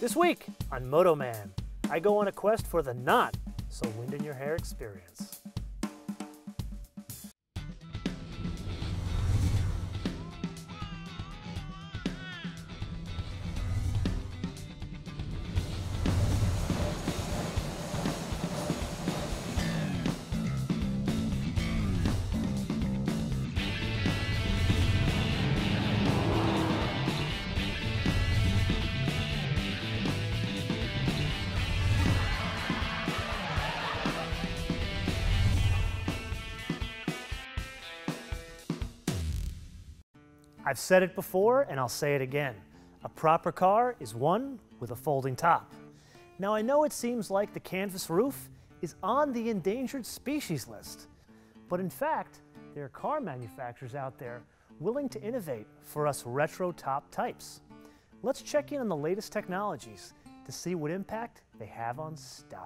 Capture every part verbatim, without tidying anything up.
This week on Motoman, I go on a quest for the not so wind in your hair experience. I've said it before and I'll say it again. A proper car is one with a folding top. Now I know it seems like the canvas roof is on the endangered species list, but in fact, there are car manufacturers out there willing to innovate for us retro top types. Let's check in on the latest technologies to see what impact they have on style.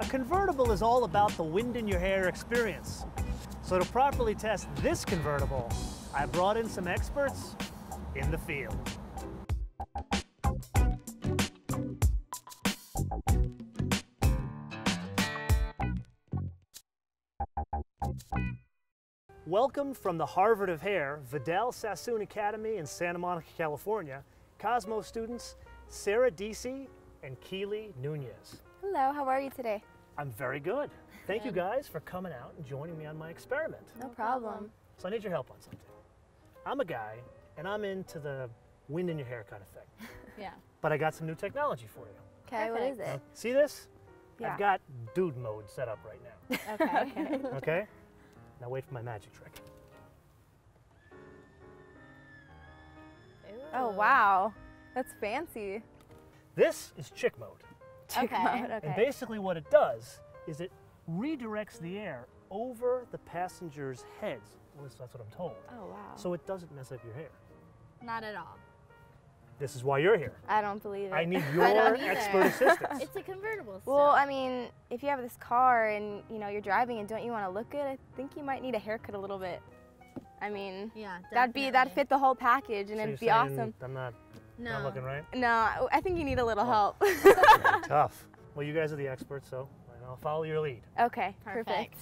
A convertible is all about the wind in your hair experience. So to properly test this convertible, I brought in some experts in the field. Welcome from the Harvard of Hair, Vidal Sassoon Academy in Santa Monica, California, Cosmo students Sarah Deasy and Keely Nunez. Hello, how are you today? I'm very good. Thank you guys for coming out and joining me on my experiment. No problem. So I need your help on something. I'm a guy and I'm into the wind in your hair kind of thing. Yeah. But I got some new technology for you. Okay, what is it? Now, see this? Yeah. I've got dude mode set up right now. Okay. Okay. Okay? Now wait for my magic trick. Ooh. Oh wow, that's fancy. This is chick mode. Chick okay. mode, okay. And basically what it does is it redirects the air over the passenger's heads. At least that's what I'm told. Oh wow. So it doesn't mess up your hair. Not at all. This is why you're here. I don't believe it. I need your I expert assistance. It's a convertible. So. Well, I mean, if you have this car and you know you're driving and don't you want to look good, I think you might need a haircut a little bit. I mean, yeah, that'd be that'd fit the whole package and so it'd be awesome. I'm not, no. not looking right. No, I think you need a little oh. help. Really tough. Well, you guys are the experts, so I'll follow your lead. Okay, perfect. perfect.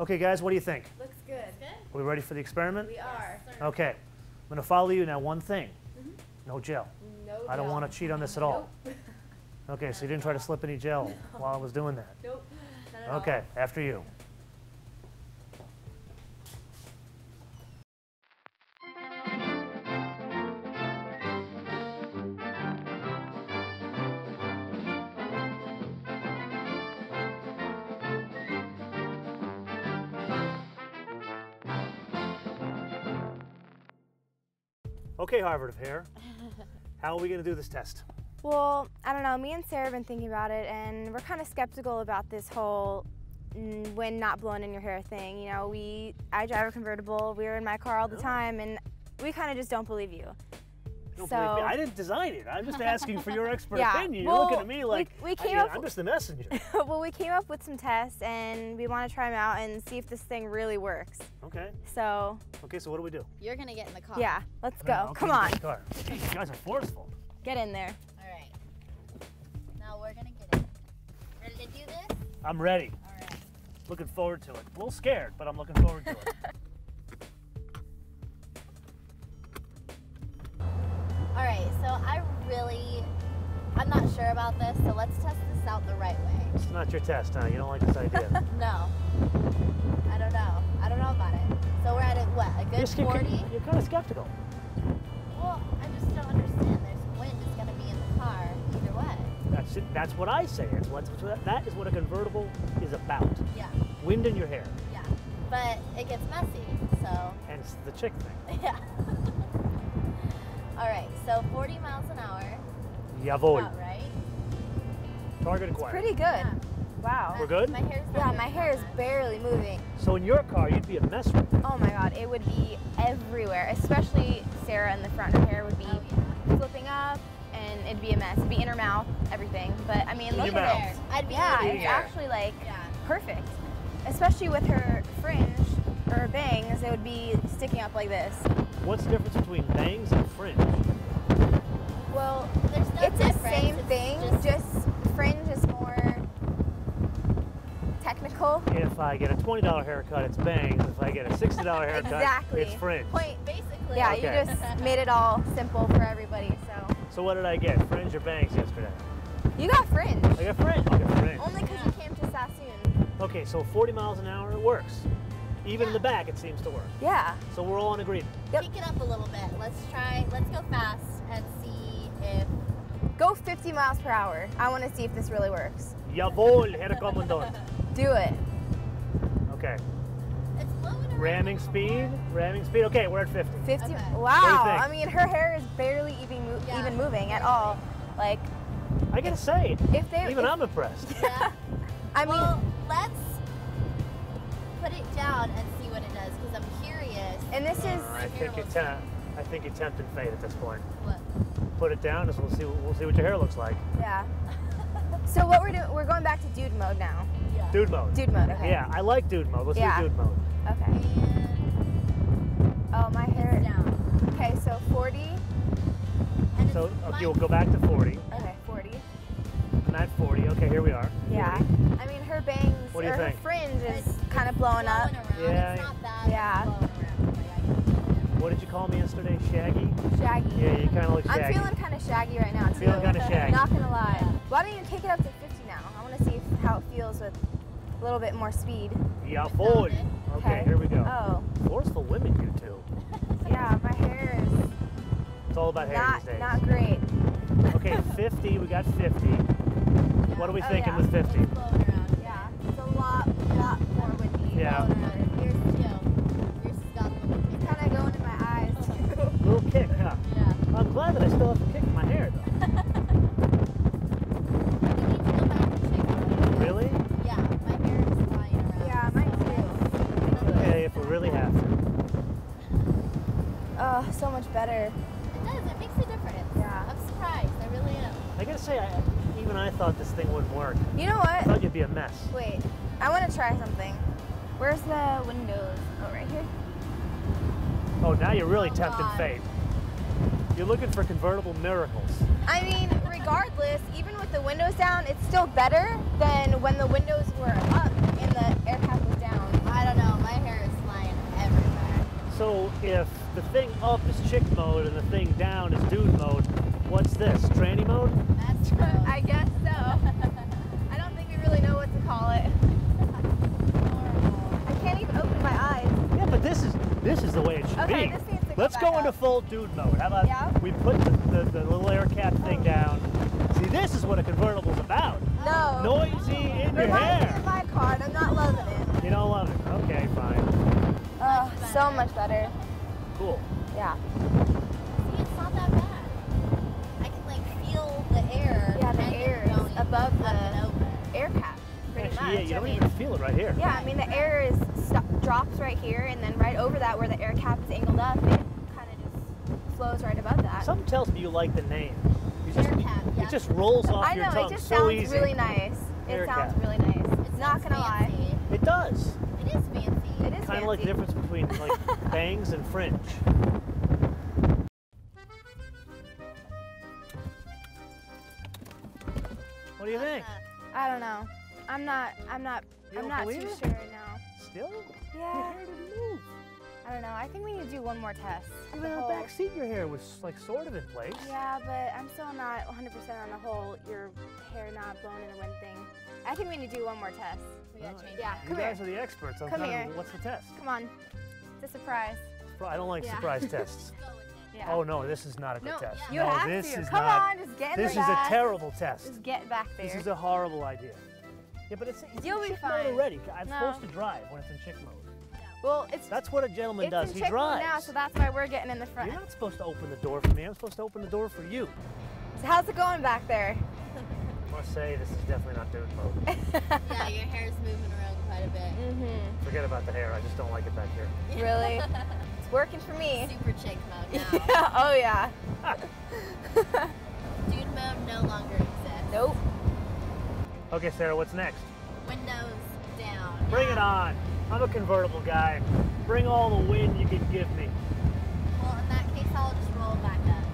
Okay guys, what do you think? Looks good. Are we ready for the experiment? We are. Okay, I'm gonna follow you now. One thing, mm-hmm. no gel. No I don't gel. want to cheat on this at all. Nope. Okay, so you didn't try to slip any gel no. while I was doing that? Nope, not at Okay, all. After you. Okay, Harvard of Hair, how are we going to do this test? Well, I don't know, me and Sarah have been thinking about it and we're kind of skeptical about this whole wind not blown in your hair thing. You know, we, I drive a convertible, we were in my car all the time and we kind of just don't believe you. Don't so, believe me, I didn't design it. I'm just asking for your expert yeah, opinion. You're well, looking at me like, we, we came I mean, up, I'm just the messenger. Well, we came up with some tests and we want to try them out and see if this thing really works. Okay. So. Okay, so what do we do? You're going to get in the car. Yeah, let's go. Know, Come on. Car. You guys are forceful. Get in there. All right. Now we're going to get in. Ready to do this? I'm ready. All right. Looking forward to it. A little scared, but I'm looking forward to it. really, I'm not sure about this, so let's test this out the right way. It's not your test, huh? You don't like this idea? No. I don't know. I don't know about it. So we're at, a, what, a good you're forty? You're kind of skeptical. Well, I just don't understand. There's wind is going to be in the car either way. That's it. That's what I say. It's what's, that is what a convertible is about. Yeah. Wind in your hair. Yeah. But it gets messy, so. And it's the chick thing. Yeah. All right, so forty miles an hour. Jawohl. About right. Target acquired. Pretty good. Yeah. Wow. We're good? My hair's yeah, my hair is barely moving. So in your car, you'd be a mess right now. Oh my God, it would be everywhere, especially Sarah in the front. Her hair would be oh, yeah. flipping up, and it'd be a mess. It'd be in her mouth, everything. But I mean, in look at it. I'd be yeah, it's actually like yeah. perfect, especially with her fringe or her bangs. It would be sticking up like this. What's the difference between bangs and fringe? Well, there's no it's difference. the same it's thing. Just, just fringe is more technical. If I get a twenty dollar haircut, it's bangs. If I get a sixty dollar haircut, exactly. it's fringe. Point, basically. Yeah, okay. You just made it all simple for everybody. So. So what did I get? Fringe or bangs yesterday? You got fringe. I got fringe. I got fringe. Only because yeah. you came to Sassoon. Okay, so forty miles an hour, it works. Even yeah. in the back, it seems to work. Yeah. So we're all in agreement. Yep. Pick it up a little bit. Let's try, let's go fast and see if... Go fifty miles per hour. I want to see if this really works. Jawohl, Herr Kommandant. Do it. Okay. It's blowing Ramming speed, ramming speed. Okay, we're at fifty. fifty, okay. Wow. I mean, her hair is barely even, mo yeah. even moving at all. Like... I gotta if, say, if they, even if, I'm impressed. Yeah. I mean... Well, let's... put it down and see what it does, because I'm curious. And this is... I think, you're temp I think you're tempting fate at this point. What? Put it down, and we'll see, we'll see what your hair looks like. Yeah. So what we're doing, we're going back to dude mode now. Yeah. Dude mode. Dude mode, okay. Yeah, I like dude mode. Let's yeah. do dude mode. Okay. And oh, my hair... It's down. Okay, so forty. And so, okay, we'll go back to forty. Okay, forty. Not forty. Okay, here we are. Yeah. forty. I mean, her bangs, what do you or think? Her fringe is... It's kind of blowing up. Yeah. It's not bad. Yeah. What did you call me yesterday? Shaggy? Shaggy. Yeah, you kind of look shaggy. I'm feeling kind of shaggy right now, too. Feeling kind of shaggy. Not going to lie. Why don't you take it up to fifty now? I want to see how it feels with a little bit more speed. Yeah, forward. Okay, okay, here we go. Oh. Forceful women, you two. Yeah, my hair is... It's all about hair not, these days. Not great. Okay, fifty. We got fifty. What are we oh, thinking yeah. with fifty? It's blowing around. Yeah. It's a lot, lot more windy. Yeah. Here's it's kind of going in my eyes, too. Little kick, huh? Yeah. I'm glad that I still have a kick in my hair, though. Really? Yeah, my hair is flying around. Yeah, mine too. Okay, if we really have to. Oh, so much better. It does. It makes a difference. Yeah. I'm surprised. I really am. I gotta say, I... Even I thought this thing wouldn't work. You know what? I thought you'd be a mess. Wait, I want to try something. Where's the windows? Oh, right here. Oh, now you're really oh, tempting fate. You're looking for convertible miracles. I mean, regardless, even with the windows down, it's still better than when the windows were up and the AIRCAP was down. I don't know. My hair is flying everywhere. So if the thing up is chick mode and the thing down is dude mode, what's this? Tranny mode? That's true. I guess so. I don't think we really know what to call it. I can't even open my eyes. Yeah, but this is this is the way it should okay, be. This needs to go Let's back go into up. full dude mode. How about yeah. we put the, the, the little AIRCAP thing oh. down? See, this is what a convertible's about. No. Noisy no. in Reminds your hair. Me of my car, and I'm not loving it. You don't love it. Okay, fine. Oh, much so much better. Cool. Yeah. See, it's not that bad. Above the AIRCAP, pretty Actually, much. Yeah, you I don't mean, even feel it right here. Yeah, I mean the air is drops right here, and then right over that where the AIRCAP is angled up, it kind of just flows right above that. Something tells me you like the name. Just, AIRCAP, yeah. It just rolls off I your know, tongue so easy. I know, it just so sounds easy. really nice. It AIRCAP. sounds really nice. It's not gonna fancy. lie. It does. It is fancy. It is kind of like the difference between like bangs and fringe. What do you think? I don't know. I'm not. I'm not. You I'm not too it? sure now. Still? Yeah. Your hair didn't move. I don't know, I think we need to do one more test. Even the, the back seat your hair was like sort of in place. Yeah, but I'm still not one hundred percent on the whole your hair not blown in the wind thing. I think we need to do one more test. We gotta change it. Yeah, come here. You guys are the experts. Come here. What's the test? Come on. It's a surprise. I don't like yeah. surprise tests. Yeah. Oh no, this is not a good no, test. You no, have this to. Is Come not, on, just get This the is back. A terrible test. Just get back there. This is a horrible idea. Yeah, but it's, it's You'll in be chick fine. Mode already. I'm no. supposed to drive when it's in chick mode. Well, it's that's what a gentleman it's does. In he chick drives. Mode now, so that's why we're getting in the front. You're not supposed to open the door for me. I'm supposed to open the door for you. So how's it going back there? I must say, this is definitely not dirt mode. Yeah, your hair's moving around quite a bit. Mm-hmm. Forget about the hair. I just don't like it back here. Really? It's working for me. Super chick mode now. Yeah, oh yeah. Dude mode no longer exists. Nope. Okay, Sarah, what's next? Windows down. Bring yeah. it on. I'm a convertible guy. Bring all the wind you can give me. Well, in that case, I'll just roll back up.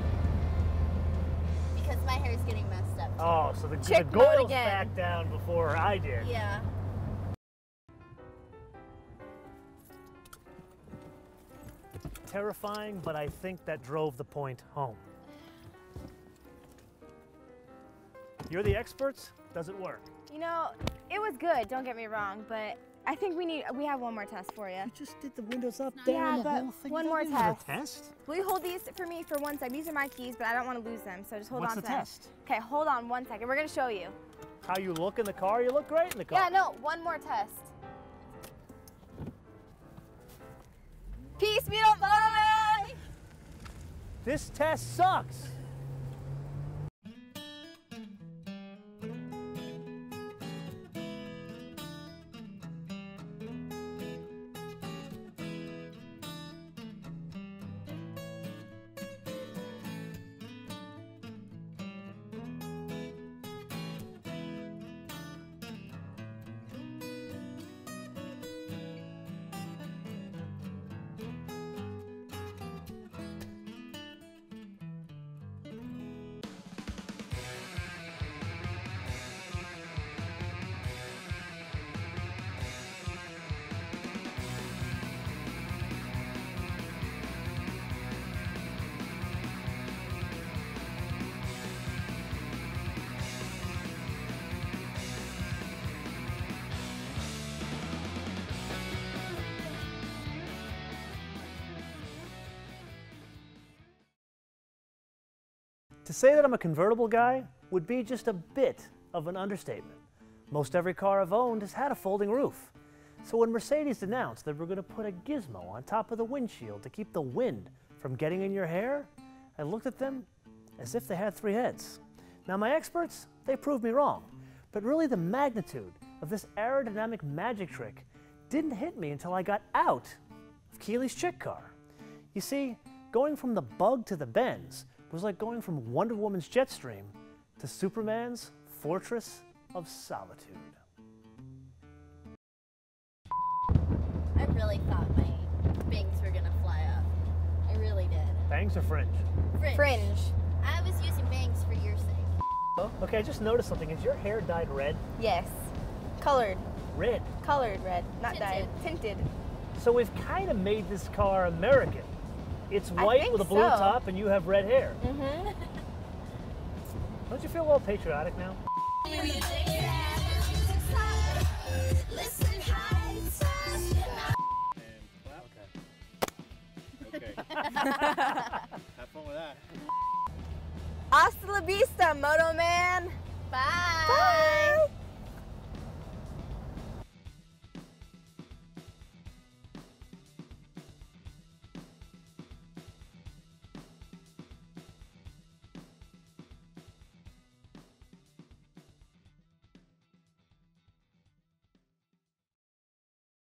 Because my hair is getting messed up. Too. Oh, so the, the goil's back down before I did. Yeah. Terrifying, but I think that drove the point home. You're the experts. Does it work? You know, it was good, don't get me wrong, but I think we need, we have one more test for you. You just did the windows up, down, yeah, the whole thing. One more test. test. Will you hold these for me for one second? These are my keys, but I don't want to lose them, so just hold What's on to them. What's the test? Okay, hold on one second. We're going to show you. How you look in the car? You look great in the car. Yeah, no, one more test. Peace, we don't Motoman! This test sucks. To say that I'm a convertible guy would be just a bit of an understatement. Most every car I've owned has had a folding roof. So when Mercedes announced that we're going to put a gizmo on top of the windshield to keep the wind from getting in your hair, I looked at them as if they had three heads. Now my experts, they proved me wrong, but really the magnitude of this aerodynamic magic trick didn't hit me until I got out of Keely's chick car. You see, going from the bug to the Benz was like going from Wonder Woman's jet stream to Superman's Fortress of Solitude. I really thought my bangs were gonna fly up. I really did. Bangs or fringe? Fringe. Fringe. I was using bangs for your sake. Okay, I just noticed something. Is your hair dyed red? Yes. Colored. Red? Colored red, not dyed. Tinted. So we've kind of made this car American. It's white with a blue so. top, and you have red hair. Mm-hmm. Don't you feel all patriotic now? Okay. Okay. Have fun with that. Hasta la vista, Motoman. Bye. Bye.